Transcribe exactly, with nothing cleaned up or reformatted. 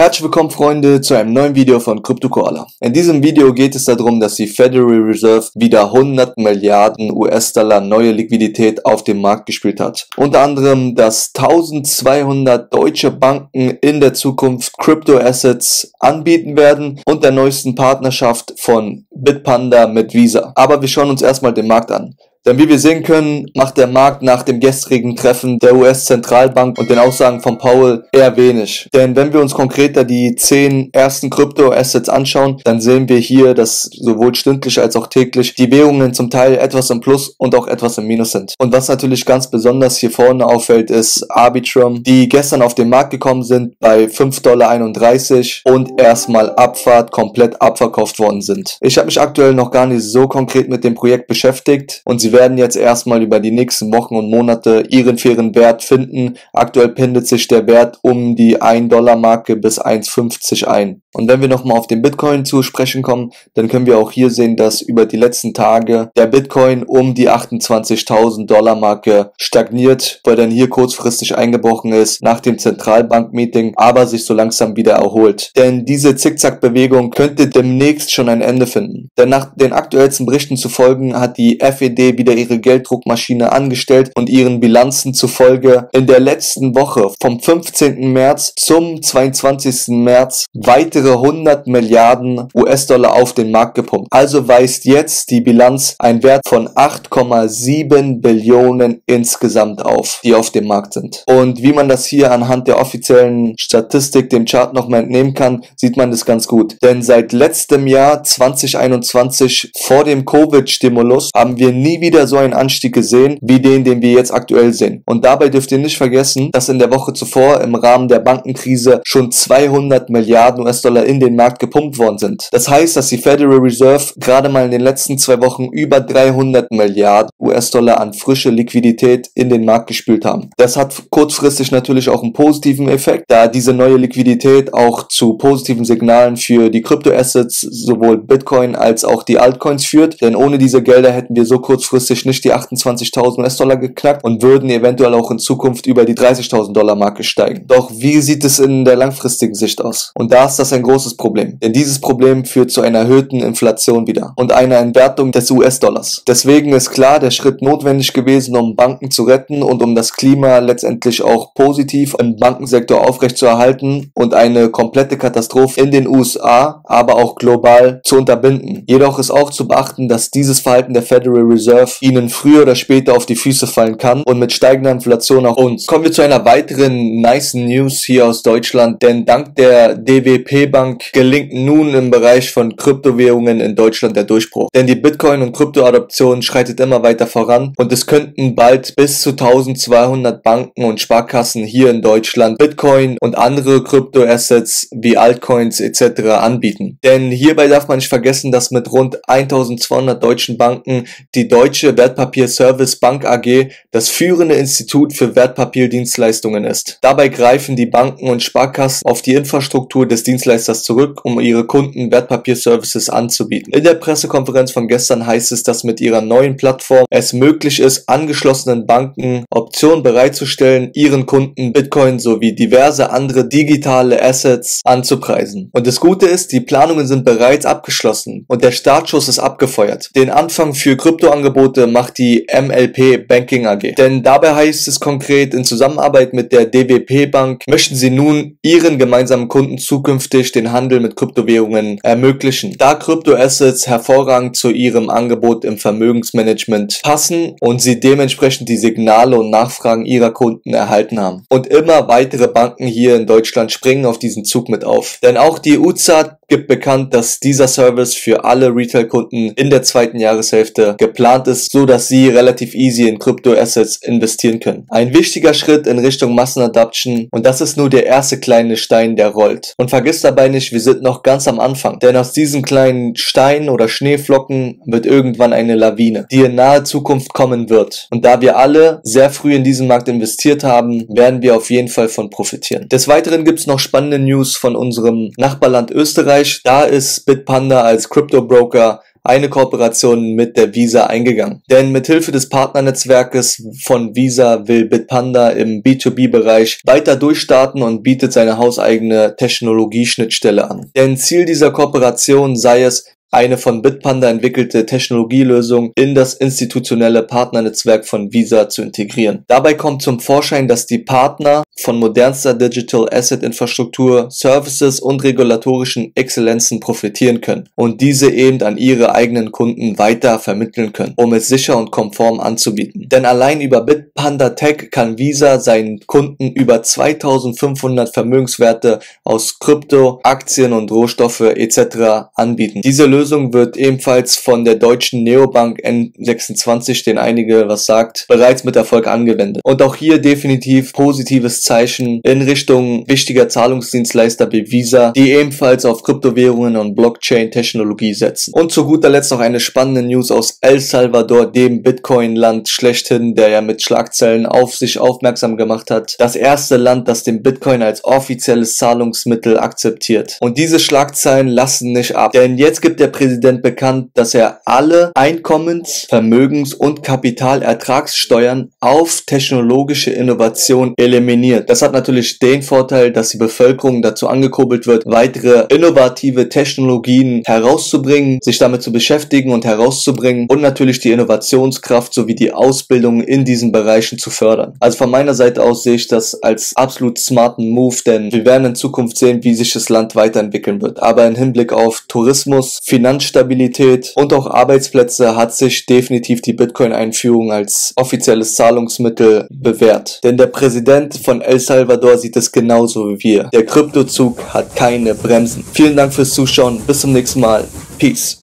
Herzlich willkommen, Freunde, zu einem neuen Video von CryptoQuala. In diesem Video geht es darum, dass die Federal Reserve wieder hundert Milliarden U S Dollar neue Liquidität auf den Markt gespielt hat. Unter anderem, dass zwölfhundert deutsche Banken in der Zukunft Crypto-Assets anbieten werden und der neuesten Partnerschaft von Bitpanda mit Visa. Aber wir schauen uns erstmal den Markt an. Denn wie wir sehen können, macht der Markt nach dem gestrigen Treffen der U S-Zentralbank und den Aussagen von Powell eher wenig. Denn wenn wir uns konkreter die zehn ersten Krypto-Assets anschauen, dann sehen wir hier, dass sowohl stündlich als auch täglich die Währungen zum Teil etwas im Plus und auch etwas im Minus sind. Und was natürlich ganz besonders hier vorne auffällt, ist Arbitrum, die gestern auf den Markt gekommen sind bei fünf Komma einunddreißig Dollar und erstmal Abfahrt, komplett abverkauft worden sind. Ich habe mich aktuell noch gar nicht so konkret mit dem Projekt beschäftigt und sie Sie werden jetzt erstmal über die nächsten Wochen und Monate ihren fairen Wert finden. Aktuell pendelt sich der Wert um die ein Dollar Marke bis ein Komma fünfzig ein. Und wenn wir nochmal auf den Bitcoin zu sprechen kommen, dann können wir auch hier sehen, dass über die letzten Tage der Bitcoin um die achtundzwanzigtausend Dollar Marke stagniert, weil dann hier kurzfristig eingebrochen ist nach dem Zentralbank-Meeting, aber sich so langsam wieder erholt. Denn diese Zickzack-Bewegung könnte demnächst schon ein Ende finden. Denn nach den aktuellsten Berichten zu folgen, hat die F E D wieder ihre Gelddruckmaschine angestellt und ihren Bilanzen zufolge in der letzten Woche vom fünfzehnten März zum zweiundzwanzigsten März weitere hundert Milliarden U S Dollar auf den Markt gepumpt. Also weist jetzt die Bilanz einen Wert von acht Komma sieben Billionen insgesamt auf, die auf dem Markt sind. Und wie man das hier anhand der offiziellen Statistik dem Chart nochmal entnehmen kann, sieht man das ganz gut. Denn seit letztem Jahr zweitausendeinundzwanzig, vor dem Covid-Stimulus, haben wir nie wieder so einen Anstieg gesehen, wie den, den wir jetzt aktuell sehen. Und dabei dürft ihr nicht vergessen, dass in der Woche zuvor im Rahmen der Bankenkrise schon zweihundert Milliarden U S Dollar in den Markt gepumpt worden sind. Das heißt, dass die Federal Reserve gerade mal in den letzten zwei Wochen über dreihundert Milliarden U S Dollar an frische Liquidität in den Markt gespült haben. Das hat kurzfristig natürlich auch einen positiven Effekt, da diese neue Liquidität auch zu positiven Signalen für die Kryptoassets, sowohl Bitcoin als auch die Altcoins führt, denn ohne diese Gelder hätten wir so kurzfristig nicht die achtundzwanzigtausend U S Dollar geknackt und würden eventuell auch in Zukunft über die dreißigtausend Dollar Marke steigen. Doch wie sieht es in der langfristigen Sicht aus? Und da ist das ein Ein großes Problem, denn dieses Problem führt zu einer erhöhten Inflation wieder und einer Entwertung des U S-Dollars. Deswegen ist klar der Schritt notwendig gewesen, um Banken zu retten und um das Klima letztendlich auch positiv im Bankensektor aufrechtzuerhalten und eine komplette Katastrophe in den U S A, aber auch global zu unterbinden. Jedoch ist auch zu beachten, dass dieses Verhalten der Federal Reserve ihnen früher oder später auf die Füße fallen kann und mit steigender Inflation auch uns. Kommen wir zu einer weiteren nice News hier aus Deutschland, denn dank der D W P Bank gelingt nun im Bereich von Kryptowährungen in Deutschland der Durchbruch. Denn die Bitcoin- und Krypto-Adoption schreitet immer weiter voran und es könnten bald bis zu zwölfhundert Banken und Sparkassen hier in Deutschland Bitcoin und andere Krypto-Assets wie Altcoins et cetera anbieten. Denn hierbei darf man nicht vergessen, dass mit rund eintausendzweihundert deutschen Banken die deutsche Wertpapier Service Bank A G das führende Institut für Wertpapierdienstleistungen ist. Dabei greifen die Banken und Sparkassen auf die Infrastruktur des Dienstleisters das zurück, um ihre Kunden Wertpapierservices anzubieten. In der Pressekonferenz von gestern heißt es, dass mit ihrer neuen Plattform es möglich ist, angeschlossenen Banken Optionen bereitzustellen, ihren Kunden Bitcoin sowie diverse andere digitale Assets anzupreisen. Und das Gute ist, die Planungen sind bereits abgeschlossen und der Startschuss ist abgefeuert. Den Anfang für Kryptoangebote macht die M L P Banking A G. Denn dabei heißt es konkret, in Zusammenarbeit mit der D W P Bank möchten sie nun ihren gemeinsamen Kunden zukünftig den Handel mit Kryptowährungen ermöglichen, da Kryptoassets hervorragend zu ihrem Angebot im Vermögensmanagement passen und sie dementsprechend die Signale und Nachfragen ihrer Kunden erhalten haben. Und immer weitere Banken hier in Deutschland springen auf diesen Zug mit auf. Denn auch die U Z A D gibt bekannt, dass dieser Service für alle Retail-Kunden in der zweiten Jahreshälfte geplant ist, so dass sie relativ easy in Kryptoassets investieren können. Ein wichtiger Schritt in Richtung Massenadoption, und das ist nur der erste kleine Stein, der rollt. Und vergiss dabei nicht, wir sind noch ganz am Anfang, denn aus diesen kleinen Steinen oder Schneeflocken wird irgendwann eine Lawine, die in naher Zukunft kommen wird. Und da wir alle sehr früh in diesen Markt investiert haben, werden wir auf jeden Fall von profitieren. Des Weiteren gibt es noch spannende News von unserem Nachbarland Österreich. Da ist Bitpanda als Crypto Broker eine Kooperation mit der Visa eingegangen. Denn mithilfe des Partnernetzwerkes von Visa will Bitpanda im B zwei B-Bereich weiter durchstarten und bietet seine hauseigene Technologieschnittstelle an. Denn Ziel dieser Kooperation sei es, eine von Bitpanda entwickelte Technologielösung in das institutionelle Partnernetzwerk von Visa zu integrieren. Dabei kommt zum Vorschein, dass die Partner von modernster Digital Asset Infrastruktur, Services und regulatorischen Exzellenzen profitieren können und diese eben an ihre eigenen Kunden weiter vermitteln können, um es sicher und konform anzubieten. Denn allein über Bitpanda Tech kann Visa seinen Kunden über zweitausendfünfhundert Vermögenswerte aus Krypto, Aktien und Rohstoffe et cetera anbieten. Diese Lösung wird ebenfalls von der deutschen Neobank N sechsundzwanzig, den einige was sagt, bereits mit Erfolg angewendet. Und auch hier definitiv positives Zeichen in Richtung wichtiger Zahlungsdienstleister wie Visa, die ebenfalls auf Kryptowährungen und Blockchain-Technologie setzen. Und zu guter Letzt noch eine spannende News aus El Salvador, dem Bitcoin-Land schlechthin, der ja mit Schlagzeilen auf sich aufmerksam gemacht hat. Das erste Land, das den Bitcoin als offizielles Zahlungsmittel akzeptiert. Und diese Schlagzeilen lassen nicht ab, denn jetzt gibt der Präsident bekannt, dass er alle Einkommens-, Vermögens- und Kapitalertragssteuern auf technologische Innovation eliminiert. Das hat natürlich den Vorteil, dass die Bevölkerung dazu angekurbelt wird, weitere innovative Technologien herauszubringen, sich damit zu beschäftigen und herauszubringen und natürlich die Innovationskraft sowie die Ausbildung in diesen Bereichen zu fördern. Also von meiner Seite aus sehe ich das als absolut smarten Move, denn wir werden in Zukunft sehen, wie sich das Land weiterentwickeln wird. Aber im Hinblick auf Tourismus, Finanzstabilität und auch Arbeitsplätze hat sich definitiv die Bitcoin-Einführung als offizielles Zahlungsmittel bewährt. Denn der Präsident von El Salvador sieht es genauso wie wir. Der Kryptozug hat keine Bremsen. Vielen Dank fürs Zuschauen. Bis zum nächsten Mal. Peace.